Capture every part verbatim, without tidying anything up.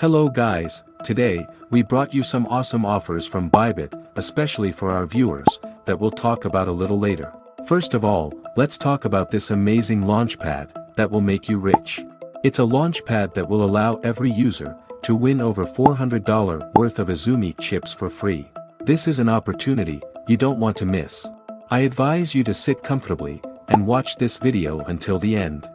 Hello guys, today, we brought you some awesome offers from Bybit, especially for our viewers, that we'll talk about a little later. First of all, let's talk about this amazing launchpad that will make you rich. It's a launchpad that will allow every user to win over four hundred dollars worth of Izumi chips for free. This is an opportunity you don't want to miss. I advise you to sit comfortably and watch this video until the end.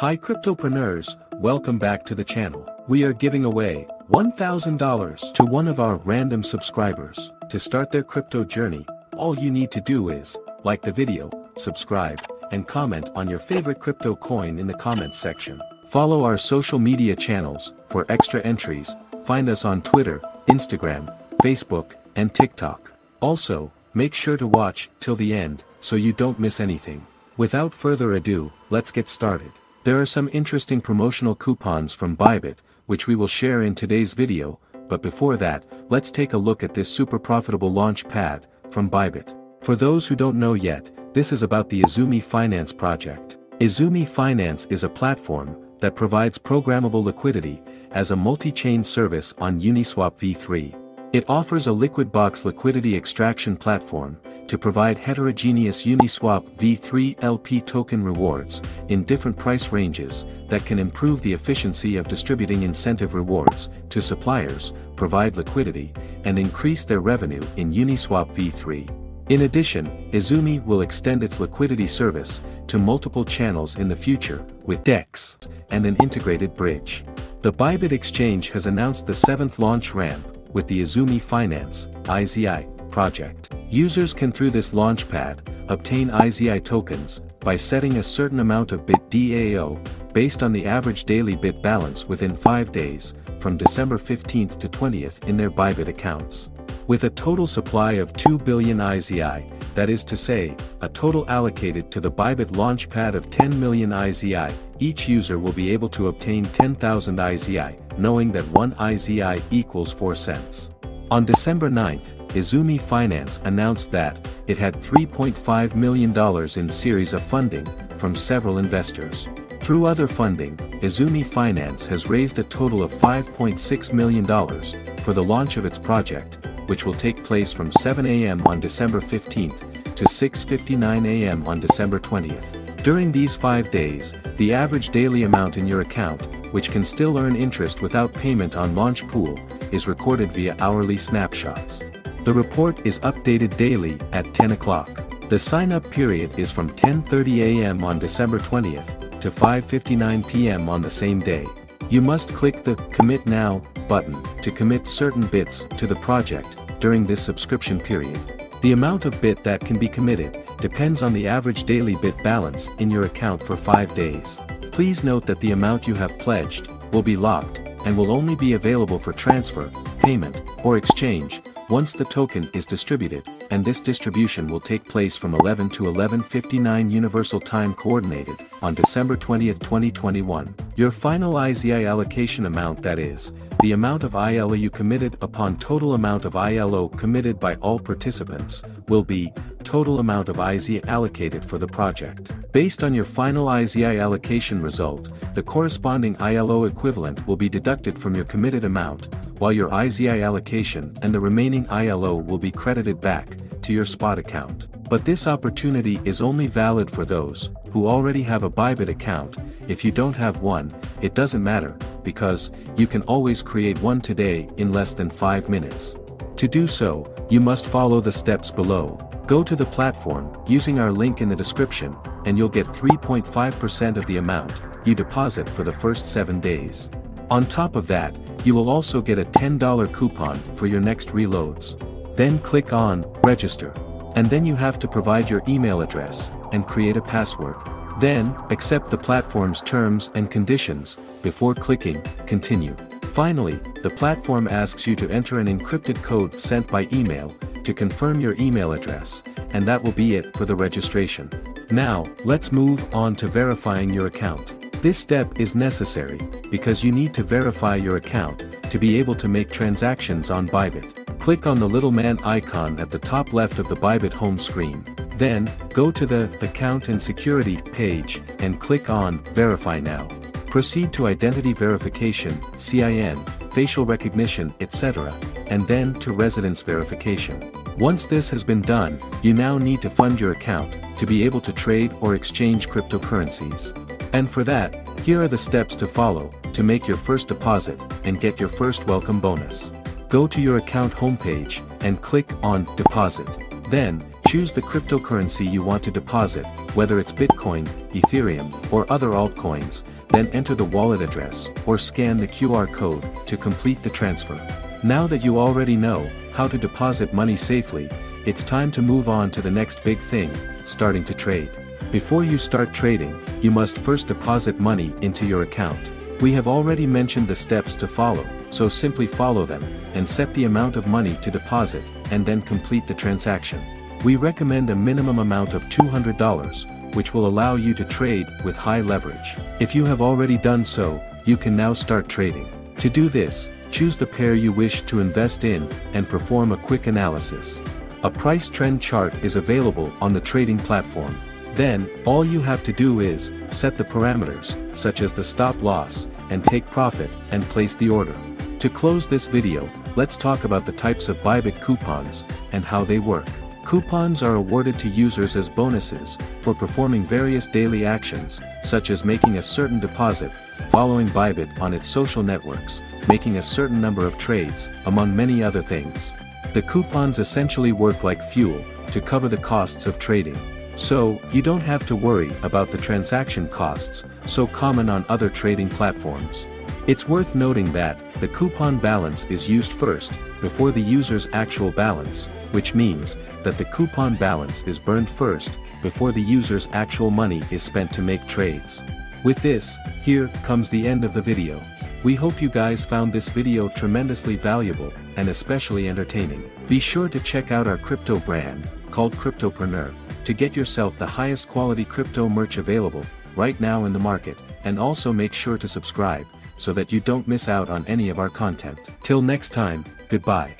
Hi Cryptopreneurs, welcome back to the channel. We are giving away one thousand dollars to one of our random subscribers. To start their crypto journey, all you need to do is like the video, subscribe, and comment on your favorite crypto coin in the comments section. Follow our social media channels for extra entries. Find us on Twitter, Instagram, Facebook, and TikTok. Also, make sure to watch till the end so you don't miss anything. Without further ado, let's get started. There are some interesting promotional coupons from Bybit, which we will share in today's video, but before that, let's take a look at this super profitable launch pad from Bybit. For those who don't know yet, this is about the Izumi Finance project. Izumi Finance is a platform that provides programmable liquidity as a multi-chain service on Uniswap V three. It offers a liquid box liquidity extraction platform to provide heterogeneous Uniswap V three L P token rewards in different price ranges that can improve the efficiency of distributing incentive rewards to suppliers, provide liquidity, and increase their revenue in Uniswap V three. In addition, Izumi will extend its liquidity service to multiple channels in the future with D E X and an integrated bridge. The Bybit exchange has announced the seventh launch ramp with the Izumi Finance (I Z I) project. Users can through this launchpad obtain I Z I tokens by setting a certain amount of bit D A O based on the average daily bit balance within five days from December fifteenth to twentieth in their Bybit accounts. With a total supply of two billion I Z I, that is to say, a total allocated to the Bybit launchpad of ten million I Z I, each user will be able to obtain ten thousand I Z I, knowing that one I Z I equals four cents. On December ninth, Izumi Finance announced that it had three point five million dollars in series of funding from several investors. Through other funding, Izumi Finance has raised a total of five point six million dollars for the launch of its project, which will take place from seven A M on December fifteenth to six fifty-nine A M on December twentieth. During these five days, the average daily amount in your account, which can still earn interest without payment on Launchpool, is recorded via hourly snapshots. The report is updated daily at ten o'clock. The sign-up period is from ten thirty A M on December twentieth to five fifty-nine P M on the same day. You must click the Commit Now button to commit certain bits to the project during this subscription period. The amount of bit that can be committed depends on the average daily bit balance in your account for five days. Please note that the amount you have pledged will be locked and will only be available for transfer, payment, or exchange once the token is distributed, and this distribution will take place from eleven to eleven fifty-nine Universal Time Coordinated on December twentieth twenty twenty-one. Your final I Z I allocation amount, that is, the amount of I L O you committed upon total amount of I L O committed by all participants, will be total amount of I Z I allocated for the project. Based on your final I Z I allocation result, the corresponding I L O equivalent will be deducted from your committed amount, while your I Z I allocation and the remaining I L O will be credited back to your spot account. But this opportunity is only valid for those who already have a Bybit account. If you don't have one, it doesn't matter, because you can always create one today in less than five minutes. To do so, you must follow the steps below. Go to the platform using our link in the description, and you'll get three point five percent of the amount you deposit for the first seven days. On top of that, you will also get a ten dollar coupon for your next reloads. Then click on Register. And then you have to provide your email address and create a password. Then, accept the platform's terms and conditions before clicking Continue. Finally, the platform asks you to enter an encrypted code sent by email to confirm your email address, and that will be it for the registration. Now, let's move on to verifying your account. This step is necessary because you need to verify your account to be able to make transactions on Bybit. Click on the little man icon at the top left of the Bybit home screen. Then, go to the Account and Security page and click on Verify Now. Proceed to Identity Verification, C I N, Facial Recognition, et cetera, and then to Residence Verification. Once this has been done, you now need to fund your account to be able to trade or exchange cryptocurrencies. And for that, here are the steps to follow to make your first deposit and get your first welcome bonus. Go to your account homepage and click on Deposit. Then, choose the cryptocurrency you want to deposit, whether it's Bitcoin, Ethereum, or other altcoins, then enter the wallet address or scan the Q R code to complete the transfer. Now that you already know how to deposit money safely, it's time to move on to the next big thing, starting to trade. Before you start trading, you must first deposit money into your account. We have already mentioned the steps to follow, so simply follow them and set the amount of money to deposit and then complete the transaction. We recommend a minimum amount of two hundred dollars, which will allow you to trade with high leverage. If you have already done so, you can now start trading. To do this, choose the pair you wish to invest in and perform a quick analysis. A price trend chart is available on the trading platform. Then, all you have to do is set the parameters, such as the stop loss, and take profit, and place the order. To close this video, let's talk about the types of Bybit coupons and how they work. Coupons are awarded to users as bonuses for performing various daily actions, such as making a certain deposit, following Bybit on its social networks, making a certain number of trades, among many other things. The coupons essentially work like fuel to cover the costs of trading. So, you don't have to worry about the transaction costs, so common on other trading platforms. It's worth noting that the coupon balance is used first, before the user's actual balance, which means that the coupon balance is burned first, before the user's actual money is spent to make trades. With this, here comes the end of the video. We hope you guys found this video tremendously valuable, and especially entertaining. Be sure to check out our crypto brand, called Cryptopreneur, to get yourself the highest quality crypto merch available, right now in the market, and also make sure to subscribe, so that you don't miss out on any of our content. Till next time, goodbye.